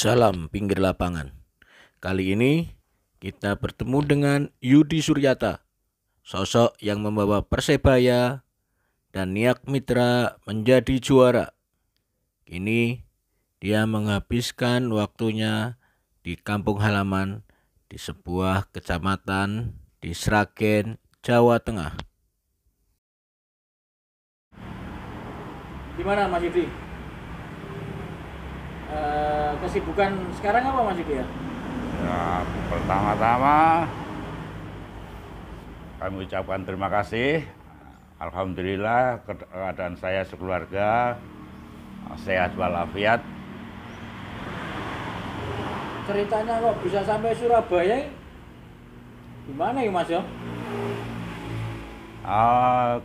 Salam pinggir lapangan. Kali ini kita bertemu dengan Yudi Suryata, sosok yang membawa Persebaya dan NIAC Mitra menjadi juara. Kini dia menghabiskan waktunya di kampung halaman di sebuah kecamatan di Sragen, Jawa Tengah. Gimana Mas Yudi? Kesibukan sekarang apa Mas Yudi ya? Ya, pertama-tama kami ucapkan terima kasih. Alhamdulillah keadaan saya sekeluarga sehat walafiat. Ceritanya kok bisa sampai Surabaya? Gimana ya Mas ya?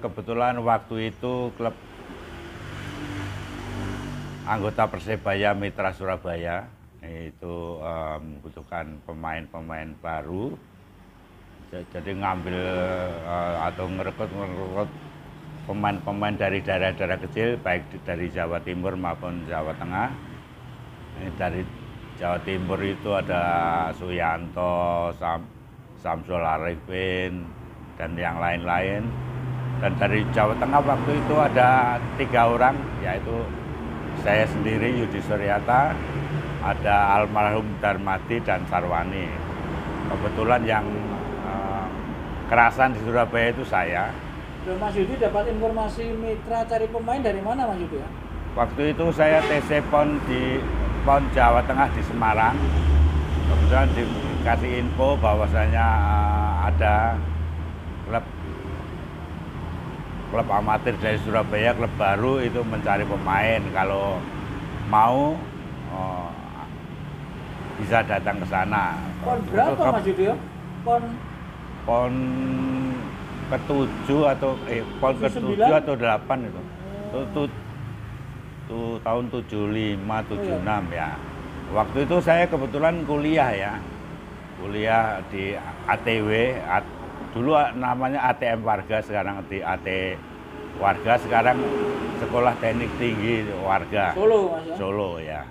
Kebetulan waktu itu klub anggota Persebaya Mitra Surabaya itu membutuhkan pemain-pemain baru, jadi ngambil atau ngerekrut pemain-pemain dari daerah-daerah kecil, baik dari Jawa Timur maupun Jawa Tengah. Dari Jawa Timur itu ada Suyanto, Samsul Arifin, dan yang lain-lain. Dan dari Jawa Tengah waktu itu ada 3 orang, yaitu saya sendiri Yudi Suryata, ada almarhum Darmadi dan Sarwani. Kebetulan yang kerasan di Surabaya itu saya. Loh, Mas Yudi dapat informasi Mitra cari pemain dari mana Mas Yudi ya? Waktu itu saya TC PON di PON Jawa Tengah di Semarang. Kebetulan dikasih info bahwasanya ada klub amatir dari Surabaya, klub baru itu mencari pemain, kalau mau bisa datang ke sana. PON berapa Mas Yudi? PON ke-7 atau PON ke-7 atau 8 itu. Itu tahun 75 76 ya. Waktu itu saya kebetulan kuliah ya. Kuliah di ATW, dulu namanya ATM Warga, sekarang di AT Warga, sekarang Sekolah Teknik Tinggi Warga Solo, Mas, ya? Solo ya.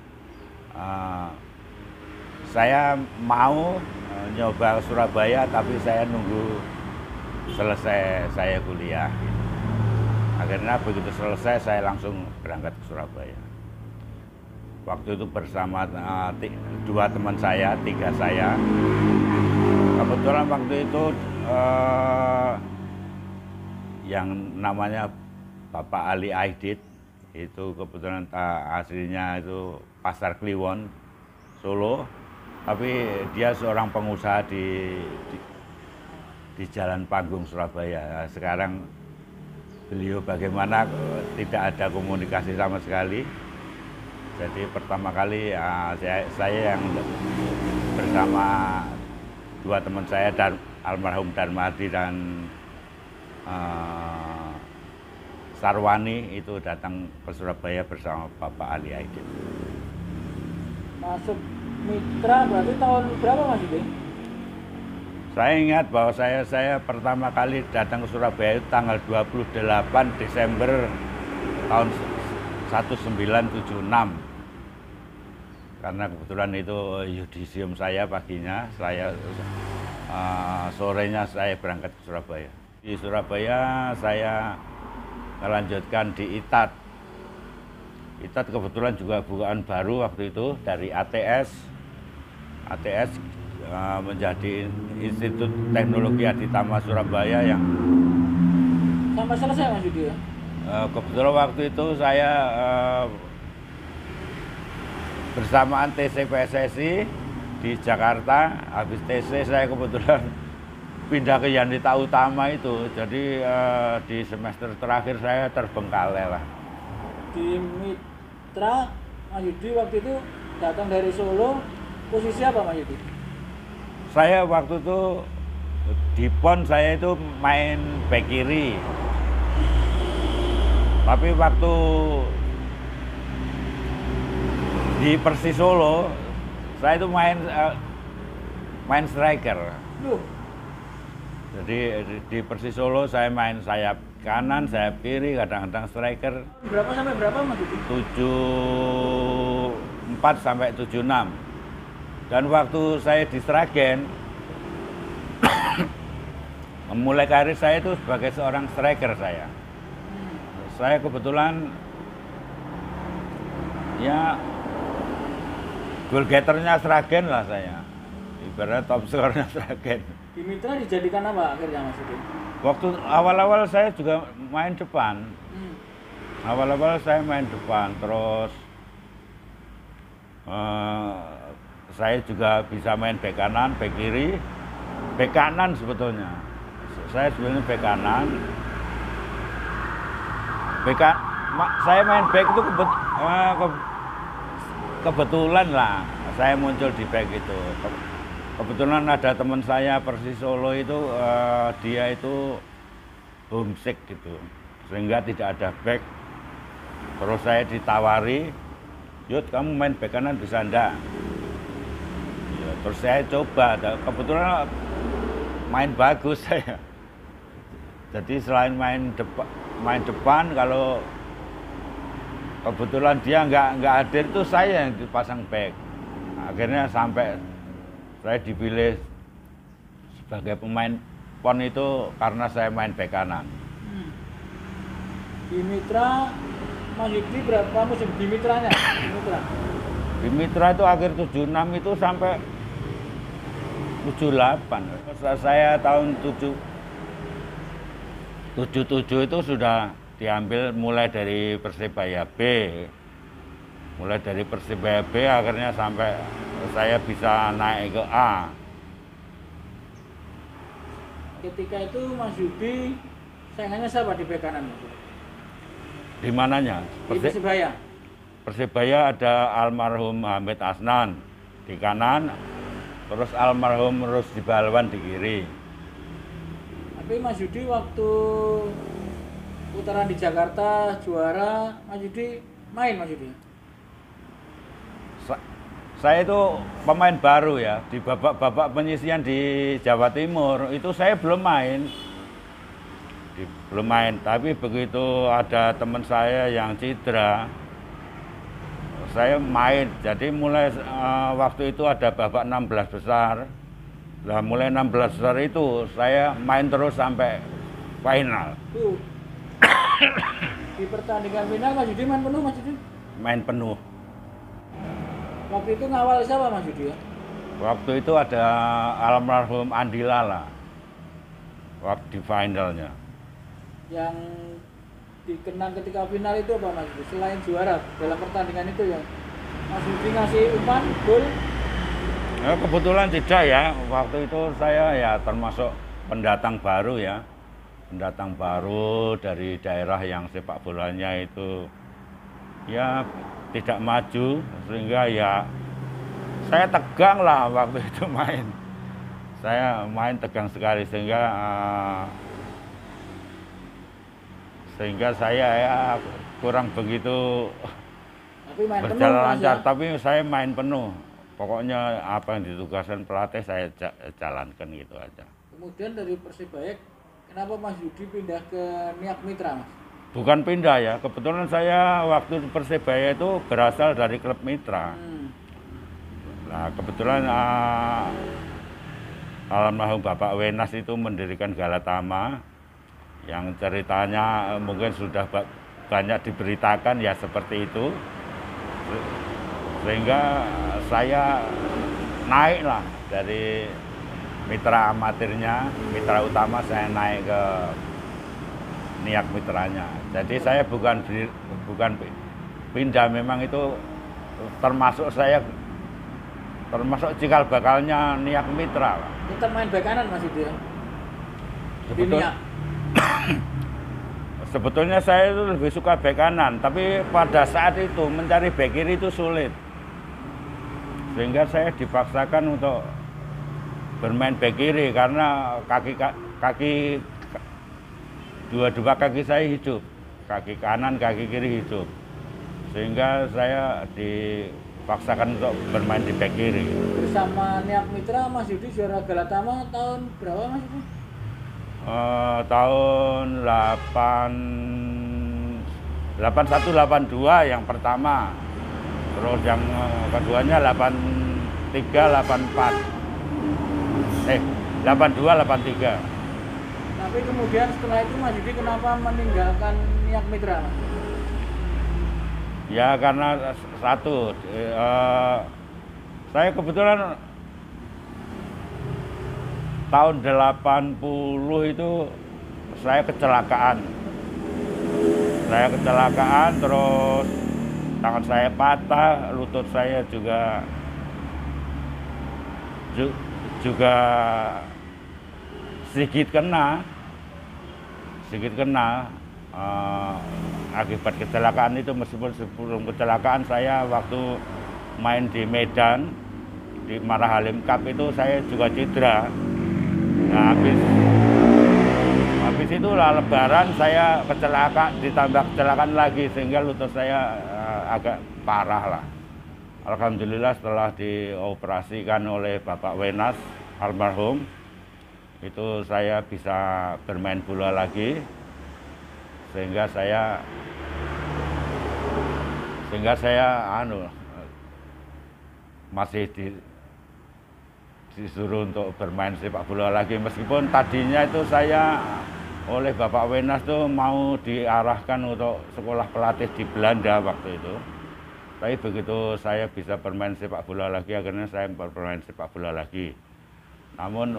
Saya mau nyoba Surabaya, tapi saya nunggu selesai saya kuliah. Akhirnya begitu selesai saya langsung berangkat ke Surabaya. Waktu itu bersama 2 teman saya, 3 saya. Kebetulan waktu itu yang namanya Bapak Ali Haidit itu kebetulan aslinya itu Pasar Kliwon Solo, tapi dia seorang pengusaha di Jalan Panggung Surabaya. Sekarang beliau bagaimana tidak ada komunikasi sama sekali. Jadi pertama kali saya yang bersama 2 teman saya dan almarhum Darmadi dan Sarwani itu datang ke Surabaya bersama Bapak Ali Haidit. Masuk Mitra berarti tahun berapa Mas Yudi? Saya ingat bahwa saya pertama kali datang ke Surabaya itu tanggal 28 Desember tahun 1976. Karena kebetulan itu yudisium saya paginya, sorenya saya berangkat ke Surabaya. Di Surabaya saya melanjutkan di ITAT. ITAT kebetulan juga bukaan baru waktu itu, dari ATS menjadi Institut Teknologi Aditama Surabaya yang sampai selesai Mas Yudi ya? Kebetulan waktu itu saya bersamaan TC PSSI di Jakarta. Habis TC saya kebetulan pindah ke Yandita Utama itu, jadi di semester terakhir saya terbengkalai lah. Di Mitra Mas Yudi waktu itu datang dari Solo, posisi apa Mas Yudi? Saya waktu itu di PON saya itu main bek kiri, tapi waktu di Persis Solo saya itu main striker. Duh. Jadi di Persis Solo saya main sayap kanan, sayap kiri, kadang-kadang striker. Berapa sampai berapa Mas Yudi? 7 74-76. Dan waktu saya di Sragen, memulai karir saya itu sebagai seorang striker saya. Saya kebetulan ya goal getternya Sragen lah saya. Ibarat top scorernya Sragen. Di Mitra dijadikan apa akhirnya Mas Yudi? Waktu awal-awal saya juga main depan. Awal-awal saya main depan, terus saya juga bisa main bek kanan, bek kiri. Bek kanan sebetulnya. Saya sebenarnya bek kanan. Saya main bek itu kebetulan lah. Saya muncul di bek itu. Kebetulan ada teman saya Persis Solo itu, dia itu homesick gitu. Sehingga tidak ada bek. Terus saya ditawari, "Yud, kamu main bek kanan bisa enggak?" Ya, terus saya coba, kebetulan main bagus saya. Jadi selain main depan, kalau kebetulan dia nggak hadir itu saya yang dipasang bek. Akhirnya sampai saya dipilih sebagai pemain PON itu karena saya main bek kanan. Di Mitra Mas Yudi berapa musim di Mitranya? Di Mitra itu akhir 76 itu sampai 78. Saya tahun 77 itu sudah diambil mulai dari Persebaya B. Mulai dari Persebaya B akhirnya sampai saya bisa naik ke A. Ketika itu Mas Yudi saingannya siapa di bek kanan? Di mananya? Persebaya. Persebaya ada almarhum Hamid Asnan di kanan, terus almarhum Rusdi Bahalwan di kiri. Tapi Mas Yudi waktu putaran di Jakarta juara, Mas Yudi main Mas Yudi? Saya itu pemain baru ya, di babak-babak penyisian di Jawa Timur itu saya belum main. Tapi begitu ada teman saya yang cedera, saya main. Jadi mulai waktu itu ada babak 16 besar. Nah, mulai 16 besar itu saya main terus sampai final. Di pertandingan final Mas Yudi main penuh Mas Yudi? Main penuh. Waktu itu ngawal siapa Mas Yudi ya? Waktu itu ada almarhum Andi Lala waktu di finalnya. Yang dikenang ketika final itu apa Mas Yudi? Selain juara dalam pertandingan itu ya, Mas Yudi ngasih umpan, gol? Ya, kebetulan tidak ya, waktu itu saya ya termasuk pendatang baru ya. Pendatang baru dari daerah yang sepak bolanya itu ya tidak maju, sehingga ya saya tegang lah waktu itu main. Saya main tegang sekali sehingga saya ya kurang begitu berjalan lancar, tapi saya main penuh. Pokoknya apa yang ditugaskan pelatih saya jalankan gitu aja. Kemudian dari Persibaya, kenapa Mas Yudi pindah ke NIAC Mitra Mas? Bukan pindah ya, kebetulan saya waktu di Persibaya itu berasal dari klub Mitra. Nah kebetulan almarhum Bapak Wenas itu mendirikan Galatama, yang ceritanya mungkin sudah banyak diberitakan ya seperti itu, sehingga saya naiklah dari mitra amatirnya, mitra utama saya naik ke NIAC Mitranya. Jadi saya bukan pindah, memang itu termasuk cikal bakalnya NIAC Mitra. Kita main bek kanan Mas Yudi. Sebetulnya saya itu lebih suka bek kanan, tapi pada saat itu mencari bek kiri itu sulit. Sehingga saya dipaksakan untuk bermain bek kiri karena dua-dua kaki saya hidup. Kaki kanan, kaki kiri hidup. Sehingga saya dipaksakan untuk bermain di bek kiri. Bersama NIAC Mitra Mas Yudi juara Galatama tahun berapa Mas Yudi? Tahun 81-82 yang pertama, Terus yang keduanya 82, 83. Tapi kemudian setelah itu Mas Yudi kenapa meninggalkan NIAC Mitra? Ya karena satu, saya kebetulan tahun 80 itu saya kecelakaan terus tangan saya patah, lutut saya juga sedikit kena akibat kecelakaan itu. Meskipun sebelum kecelakaan saya waktu main di Medan di Marahalim Cup itu saya juga cedera. Nah, habis itu lebaran saya kecelakaan, ditambah kecelakaan lagi sehingga lutut saya agak parah lah. Alhamdulillah setelah dioperasikan oleh Bapak Wenas almarhum itu saya bisa bermain bola lagi sehingga saya masih disuruh untuk bermain sepak bola lagi, meskipun tadinya itu saya oleh Bapak Wenas tuh mau diarahkan untuk sekolah pelatih di Belanda waktu itu. Tapi begitu saya bisa bermain sepak bola lagi, akhirnya saya bermain sepak bola lagi. Namun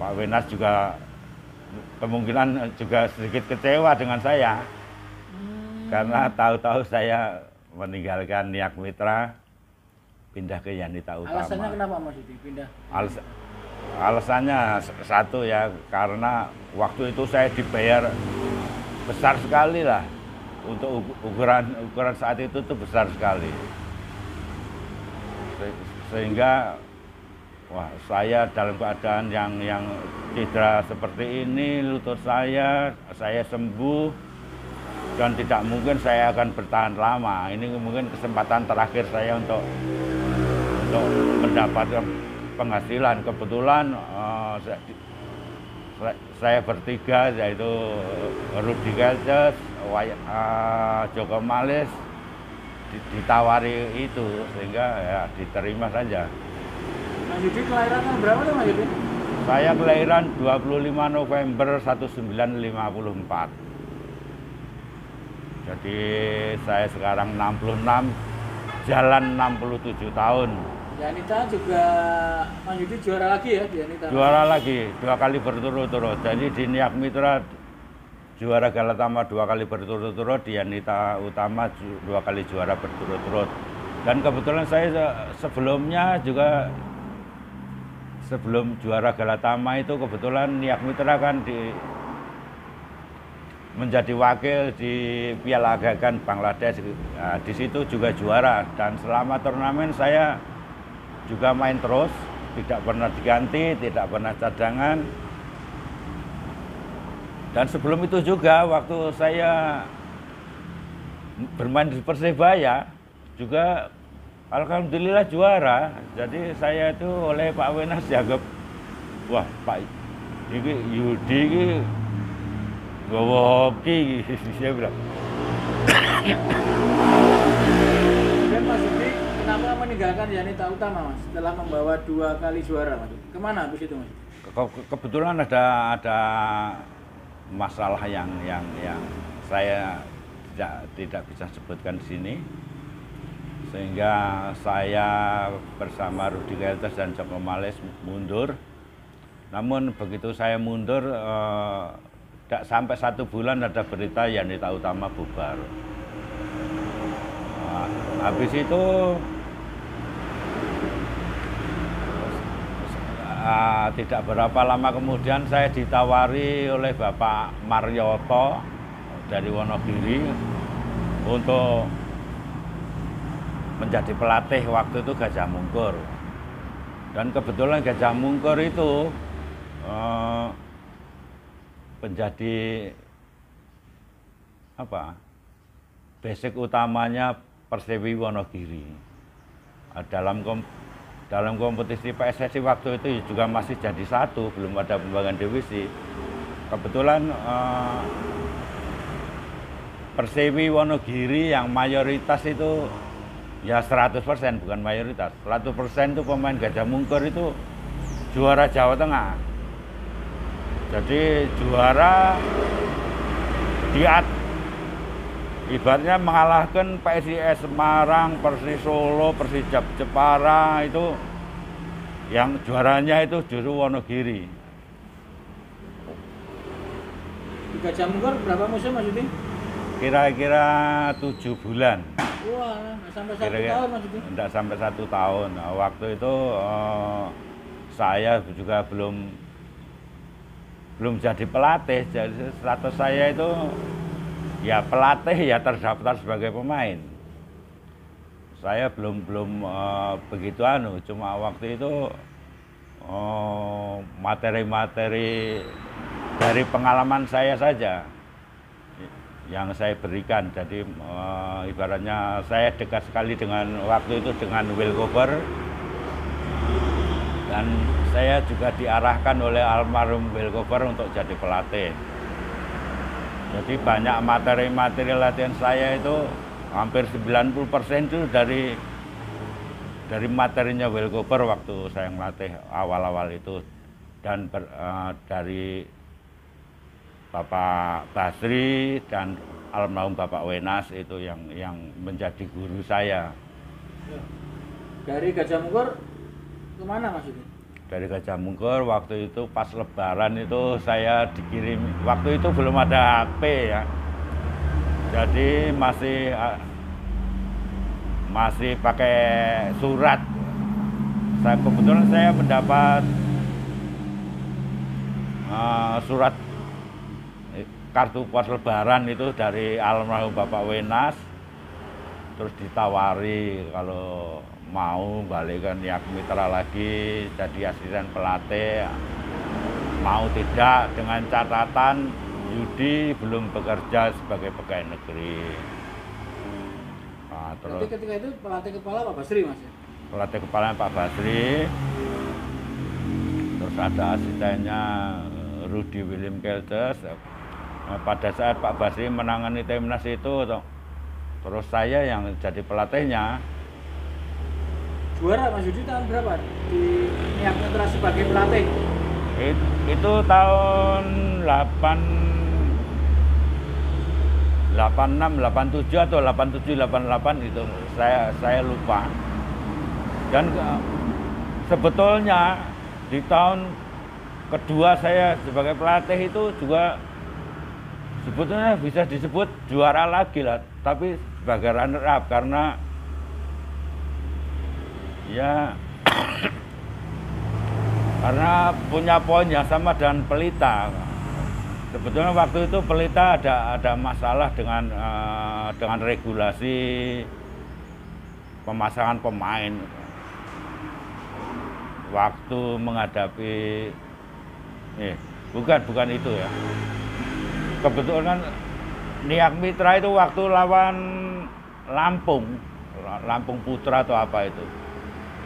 Pak Wenas juga kemungkinan juga sedikit kecewa dengan saya karena tahu-tahu saya meninggalkan NIAC Mitra pindah ke Yandita Utama. Alasannya kenapa Mas Yudi pindah? Alasannya satu ya, karena waktu itu saya dibayar besar sekali lah, untuk ukuran saat itu tuh besar sekali, sehingga wah, saya dalam keadaan yang cedera seperti ini, lutut saya sembuh, dan tidak mungkin saya akan bertahan lama. Ini mungkin kesempatan terakhir saya untuk mendapatkan penghasilan. Kebetulan saya bertiga, yaitu Rusdi Bahalwan, Joko Malis, ditawari itu, sehingga ya diterima saja. Mas Yudi kelahiran tahun berapa ya Mas Yudi? Saya kelahiran 25 November 1954. Jadi saya sekarang 66, jalan 67 tahun. Yandita juga, Mas Yudi juara lagi ya di Yandita? Juara lagi, 2 kali berturut-turut. Jadi di NIAC Mitra juara Galatama 2 kali berturut-turut, di Yandita Utama 2 kali juara berturut-turut. Dan kebetulan saya sebelumnya juga, sebelum juara Galatama itu kebetulan NIAC Mitra kan menjadi wakil di Piala Agakan Bangladesh. Nah, di situ juga juara, dan selama turnamen saya juga main terus, tidak pernah diganti, tidak pernah cadangan. Dan sebelum itu juga waktu saya bermain di Persebaya juga alhamdulillah juara. Jadi saya itu oleh Pak Wenas dianggap, wah Pak Yudi ini gowoki, dia bilang. Dan Mas Yudi kenapa meninggalkan Yandita Utama Mas setelah membawa 2 kali juara Mas? Kemana habis itu Mas? Kebetulan ada masalah yang saya tidak bisa sebutkan di sini, sehingga saya bersama Rusdi Bahalwan dan Joko Malis mundur. Namun begitu saya mundur, tidak sampai 1 bulan ada berita Yandita Utama bubar. Nah, habis itu tidak berapa lama kemudian saya ditawari oleh Bapak Maryoto dari Wonogiri untuk menjadi pelatih waktu itu Gajah Mungkur. Dan kebetulan Gajah Mungkur itu menjadi basic utamanya Persewi Wonogiri. Dalam kompetisi PSSI waktu itu juga masih jadi 1, belum ada pembangunan divisi. Kebetulan Persewi Wonogiri yang mayoritas itu Ya 100% bukan mayoritas. 100% itu pemain Gajah Mungkur itu juara Jawa Tengah. Jadi juara ibaratnya mengalahkan PSIS Semarang, Persis Solo, Persijap Jepara itu yang juaranya itu justru Wonogiri. Gajah Mungkur berapa musim Mas Yudi? Kira-kira 7 bulan. Wah, sampai 1 tahun Mas Yudi? Tidak sampai 1 tahun. Waktu itu saya juga belum jadi pelatih, jadi status saya itu ya pelatih ya terdaftar sebagai pemain. Saya belum begitu cuma waktu itu materi-materi dari pengalaman saya saja yang saya berikan. Jadi ibaratnya saya dekat sekali dengan waktu itu dengan Will Cooper, dan saya juga diarahkan oleh almarhum Will Cooper untuk jadi pelatih. Jadi banyak materi-materi latihan saya itu hampir 90% itu dari materinya Will Cooper waktu saya melatih awal-awal itu, dan dari Bapak Basri dan almarhum Bapak Wenas itu yang menjadi guru saya. Dari Gajah Mungkur kemana Mas Yudi? Dari Gajah Mungkur waktu itu pas lebaran itu saya dikirim, waktu itu belum ada HP ya, jadi masih pakai surat. Saya kebetulan saya mendapat surat kartu pos lebaran itu dari almarhum Bapak Wenas, terus ditawari kalau mau balik ke NIAC Mitra lagi jadi asisten pelatih, mau tidak dengan catatan Yudi belum bekerja sebagai pegawai negeri. Nah, terus tapi ketika itu pelatih kepala Pak Basri Mas ya? Pelatih kepala Pak Basri, terus ada asistennya Rudi William Keltes. Pada saat Pak Basri menangani timnas itu, terus saya yang jadi pelatihnya. Juara Mas Yudi tahun berapa di NIAC Mitra sebagai pelatih? Itu tahun 86, 87 atau 87, 88 itu saya lupa. Dan sebetulnya di tahun kedua saya sebagai pelatih itu juga sebetulnya bisa disebut juara lagi lah, tapi sebagai runner up karena ya karena punya poin yang sama dengan Pelita. Sebetulnya waktu itu Pelita ada masalah dengan regulasi pemasangan pemain. Waktu menghadapi bukan itu ya. Kebetulan NIAC Mitra itu waktu lawan Lampung Putra atau apa itu.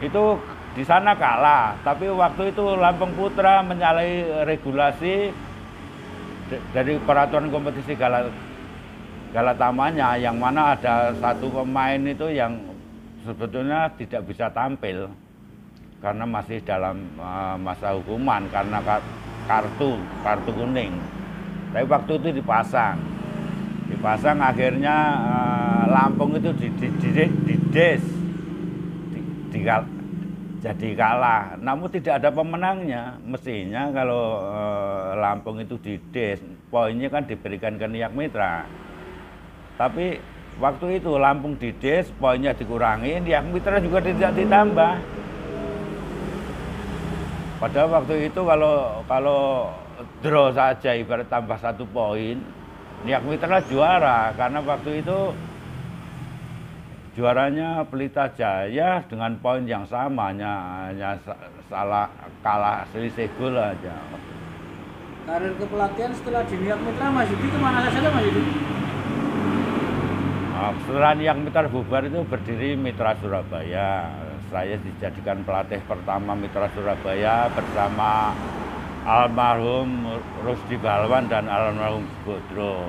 Itu di sana kalah, tapi waktu itu Lampung Putra menyalahi regulasi dari peraturan kompetisi Galatamanya, yang mana ada satu pemain itu yang sebetulnya tidak bisa tampil karena masih dalam masa hukuman karena kartu kuning. Tapi waktu itu dipasang akhirnya Lampung itu jadi kalah, namun tidak ada pemenangnya. Mestinya kalau Lampung itu dides, poinnya kan diberikan ke NIAC Mitra. Tapi waktu itu Lampung dides, poinnya dikurangi, NIAC Mitra juga tidak ditambah. Padahal waktu itu kalau draw saja ibarat tambah 1 poin, NIAC Mitra juara karena waktu itu juaranya Pelita Jaya dengan poin yang sama, hanya salah kalah selisih gol aja. Karir kepelatihan setelah di NIAC Mitra Mas Yudi kemana saja Mas Yudi? Setelah NIAC Mitra bubar itu berdiri Mitra Surabaya. Saya dijadikan pelatih pertama Mitra Surabaya bersama almarhum Rusdi Bahalwan dan almarhum Bodro.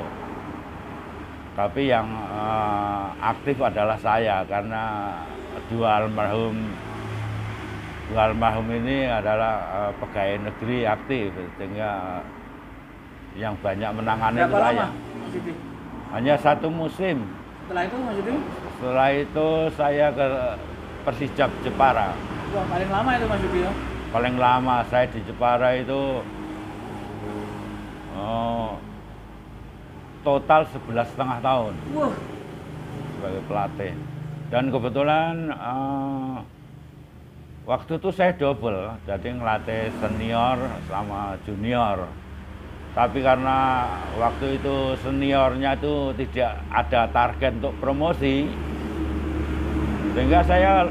Tapi yang aktif adalah saya, karena dua almarhum ini adalah pegawai negeri aktif, sehingga yang banyak menangani itu saya. Hanya satu musim. Setelah itu maksudnya? Setelah itu saya ke Persijap Jepara. Wah, paling lama itu Mas Yudi ya? Paling lama saya di Jepara itu total 11,5 tahun. Wah. Sebagai pelatih. Dan kebetulan waktu itu saya double, jadi ngelatih senior sama junior. Tapi karena waktu itu seniornya itu tidak ada target untuk promosi, sehingga saya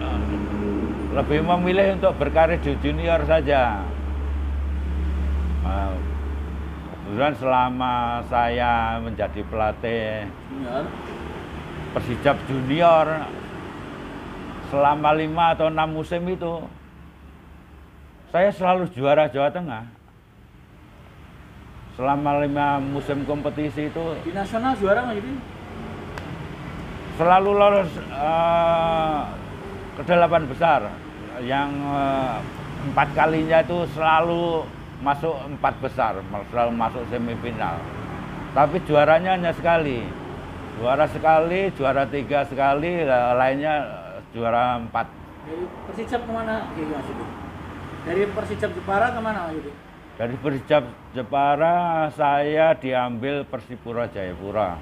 lebih memilih untuk berkarir di junior saja. Kemudian selama saya menjadi pelatih Persijap Junior selama 5 atau 6 musim itu, saya selalu juara Jawa Tengah. Selama 5 musim kompetisi itu di nasional juara nggak jadi? Selalu lolos ke 8 besar, yang 4 kalinya itu selalu masuk 4 besar, selalu masuk semifinal. Tapi juaranya hanya sekali, juara 3 sekali, lainnya juara 4. Dari Persijap kemana? Dari Persijap Jepara kemana? Dari Persijap Jepara saya diambil Persipura Jayapura.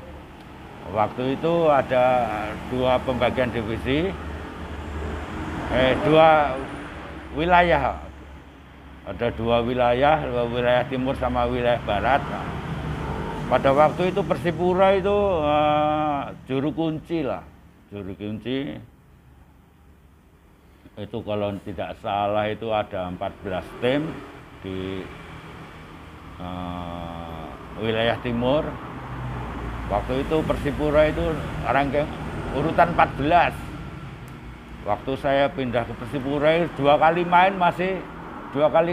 Waktu itu ada dua pembagian divisi, dua wilayah. Ada dua wilayah, wilayah timur sama wilayah barat. Pada waktu itu Persipura itu juru kunci. Itu kalau tidak salah itu ada 14 tim di wilayah timur. Waktu itu Persipura itu ranking urutan 14. Waktu saya pindah ke Persipura, 2 kali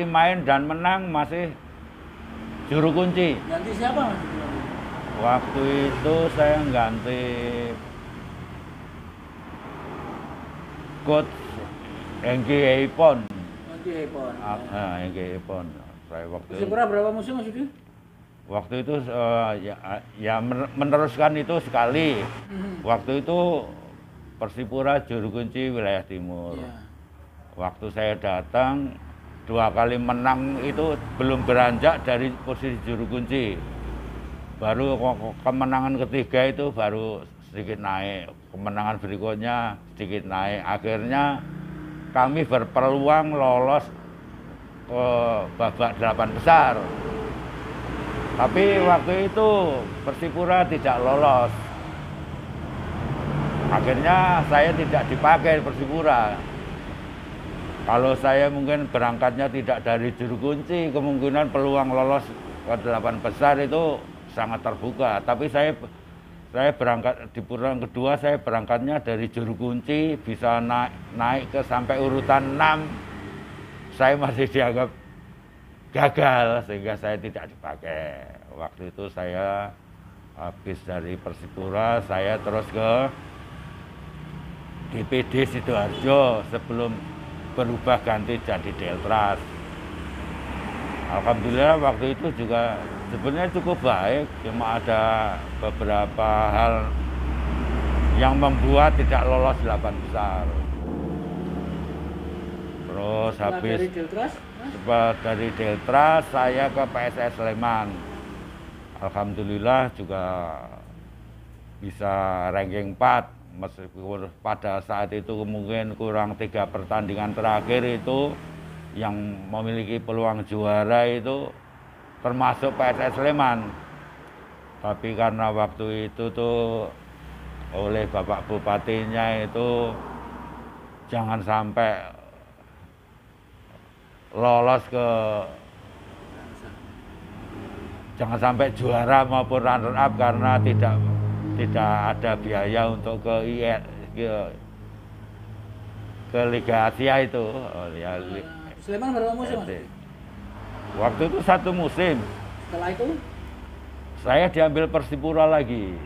main dan menang, masih juru kunci. Ganti siapa? Waktu itu saya ganti coach Engky Eipon. Engky Eipon. Saya waktu Persipura berapa musim Mas Yudi? Waktu itu meneruskan itu sekali. Waktu itu Persipura juru kunci wilayah timur. Ya. Waktu saya datang 2 kali menang itu belum beranjak dari posisi juru kunci. Baru kemenangan ketiga itu baru sedikit naik. Kemenangan berikutnya sedikit naik. Akhirnya kami berpeluang lolos ke babak 8 besar. Tapi waktu itu Persipura tidak lolos. Akhirnya saya tidak dipakai Persipura. Kalau saya mungkin berangkatnya tidak dari juru kunci, kemungkinan peluang lolos ke 8 besar itu sangat terbuka. Tapi saya berangkat di putaran kedua, saya berangkatnya dari juru kunci, bisa naik ke sampai urutan 6. Saya masih dianggap gagal, sehingga saya tidak dipakai. Waktu itu saya habis dari Persipura, saya terus ke DPD Sidoarjo sebelum berubah ganti jadi Deltras. Alhamdulillah waktu itu juga sebenarnya cukup baik, cuma ada beberapa hal yang membuat tidak lolos 8 besar. Terus habis dari Deltras saya ke PSS Sleman. Alhamdulillah juga bisa ranking 4. Meskipun pada saat itu mungkin kurang 3 pertandingan terakhir itu yang memiliki peluang juara itu termasuk PSS Sleman. Tapi karena waktu itu tuh oleh Bapak Bupatinya itu jangan sampai lolos ke, jangan sampai juara maupun runner up, karena tidak ada biaya untuk ke Liga Asia itu. Sleman berapa musim? Waktu itu 1 musim. Setelah itu saya diambil Persipura lagi.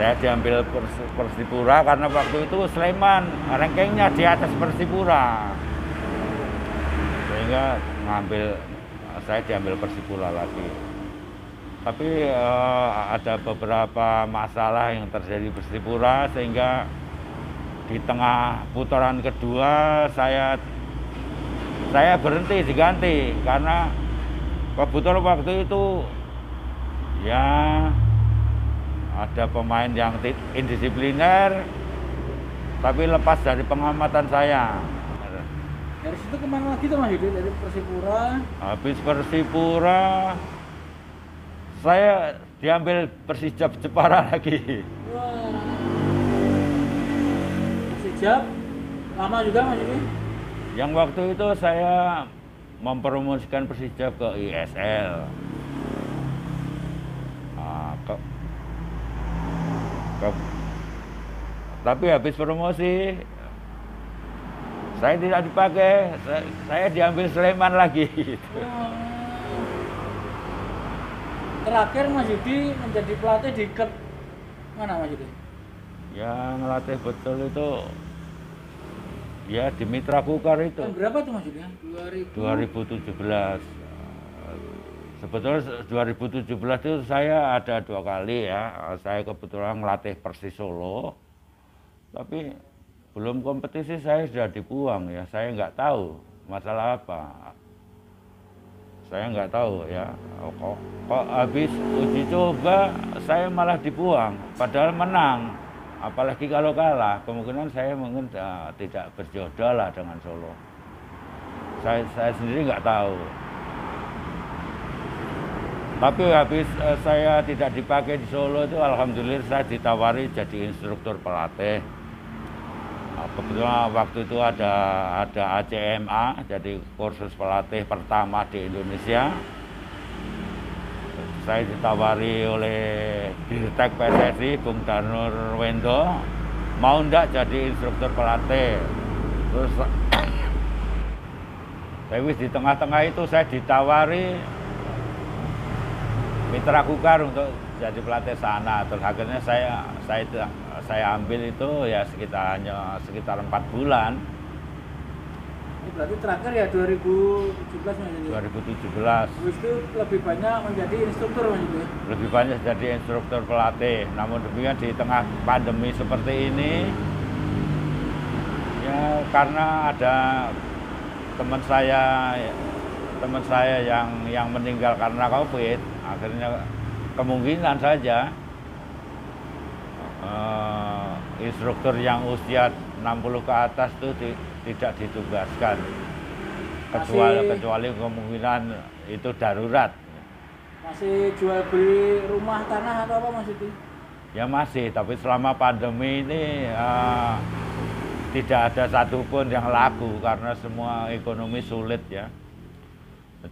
Saya diambil Persipura karena waktu itu Sleman rankingnya di atas Persipura, sehingga saya diambil Persipura lagi. Tapi ada beberapa masalah yang terjadi Persipura, sehingga di tengah putaran kedua saya berhenti, diganti karena kebetulan waktu itu ya ada pemain yang indisipliner, tapi lepas dari pengamatan saya. Dari situ kemana lagi tuh Mas Yudi? Dari Persipura? Habis Persipura, saya diambil Persijap Jepara lagi. Wah. Persijap lama juga Mas Yudi? Yang waktu itu saya mempromosikan Persijap ke ISL. Tapi habis promosi saya tidak dipakai, saya diambil Sleman lagi. Gitu. Terakhir Mas Yudi menjadi pelatih di klub mana Mas Yudi? Ya ngelatih betul itu ya di Mitra Kukar itu. Tahun berapa tuh Mas Yudi? 2017. Sebetulnya 2017 itu saya ada 2 kali ya, saya kebetulan ngelatih Persis Solo, tapi belum kompetisi saya sudah dibuang ya, saya nggak tahu masalah apa. Saya nggak tahu ya, kok habis uji coba saya malah dibuang, padahal menang. Apalagi kalau kalah, kemungkinan saya mungkin tidak berjodoh lah dengan Solo. Saya sendiri nggak tahu. Tapi habis saya tidak dipakai di Solo itu, alhamdulillah saya ditawari jadi instruktur pelatih. Kebetulan waktu itu ada ACMA, jadi kursus pelatih pertama di Indonesia. Saya ditawari oleh Dirtek PSSI, Bung Darnur Wendo, mau enggak jadi instruktur pelatih. Terus saya di tengah-tengah itu saya ditawari Mitra Kukar untuk jadi pelatih sana. Terus akhirnya saya ambil itu ya sekitar 4 bulan. Ini berarti terakhir ya 2017. Terus itu lebih banyak menjadi instruktur Mas Yudi? Lebih banyak jadi instruktur pelatih. Namun demikian di tengah pandemi seperti ini, ya karena ada teman saya yang meninggal karena COVID, akhirnya kemungkinan saja instruktur yang usia 60 ke atas itu tidak ditugaskan, kecuali kemungkinan itu darurat. Masih jual beli rumah tanah atau apa Mas Yudi? Ya masih, tapi selama pandemi ini tidak ada satupun yang laku karena semua ekonomi sulit ya.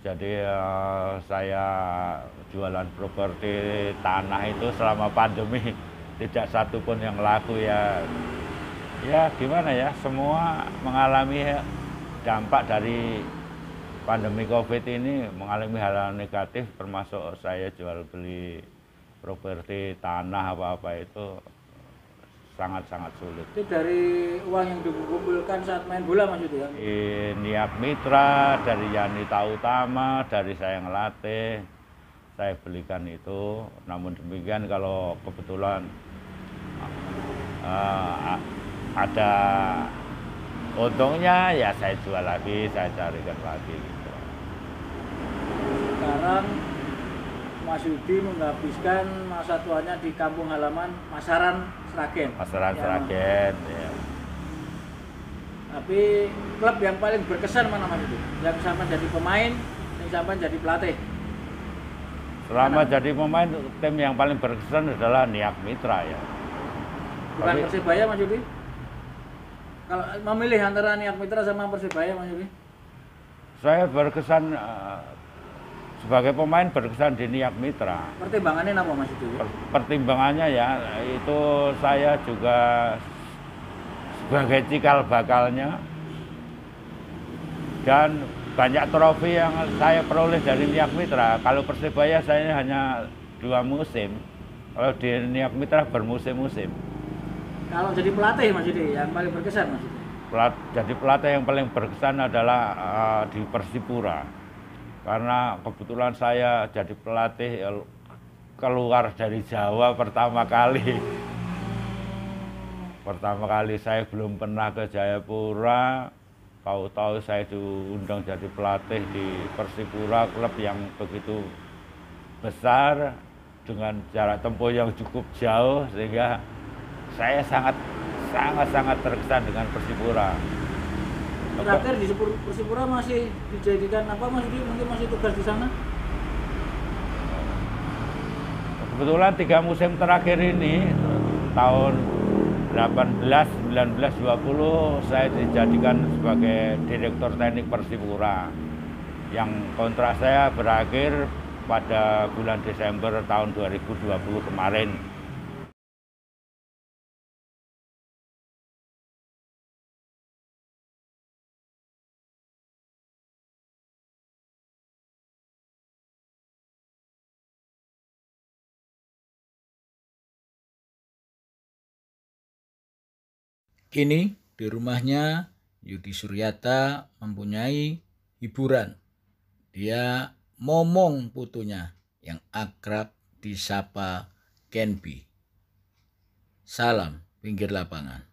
Jadi saya jualan properti tanah itu selama pandemi tidak satupun yang laku ya. Ya gimana ya, semua mengalami dampak dari pandemi COVID ini, mengalami hal-hal negatif, termasuk saya jual beli properti tanah apa-apa itu sangat-sangat sulit. Itu dari uang yang dikumpulkan saat main bola Mas Yudi ya? NIAC Mitra, dari Yandita Utama, dari saya ngelatih, saya belikan itu. Namun demikian kalau kebetulan ada untungnya ya saya jual lagi, saya carikan lagi gitu. Sekarang Mas Yudi menghabiskan masa tuanya di kampung halaman Masaran, Sragen. Masaran ya, Sragen, ya. Tapi klub yang paling berkesan mana Mas Yudi? Yang sampai jadi pemain, yang sampai jadi pelatih? Selama mana? Jadi pemain, tim yang paling berkesan adalah NIAC Mitra ya. Bukan tapi Persebaya Mas Yudi? Kalau memilih antara NIAC Mitra sama Persebaya Mas Yudi? Saya berkesan sebagai pemain berkesan di NIAC Mitra. Pertimbangannya apa Mas Yudi? Pertimbangannya ya, itu saya juga sebagai cikal bakalnya. Dan banyak trofi yang saya peroleh dari NIAC Mitra. Kalau Persebaya saya hanya 2 musim. Kalau di NIAC Mitra bermusim-musim. Kalau jadi pelatih Mas Yudi yang paling berkesan Mas Yudi? Jadi pelatih yang paling berkesan adalah di Persipura. Karena kebetulan saya jadi pelatih keluar dari Jawa pertama kali. Pertama kali saya belum pernah ke Jayapura. Tahu-tahu saya diundang jadi pelatih di Persipura, klub yang begitu besar dengan jarak tempuh yang cukup jauh, sehingga saya sangat terkesan dengan Persipura. Terakhir di Persipura masih dijadikan apa Mas Yudi? Mungkin masih tugas di sana? Kebetulan 3 musim terakhir ini, tahun 18, 19, 20 saya dijadikan sebagai direktur teknik Persipura yang kontrak saya berakhir pada bulan Desember tahun 2020 kemarin. Kini di rumahnya Yudi Suryata mempunyai hiburan. Dia momong putunya yang akrab disapa Kenbi. Salam pinggir lapangan.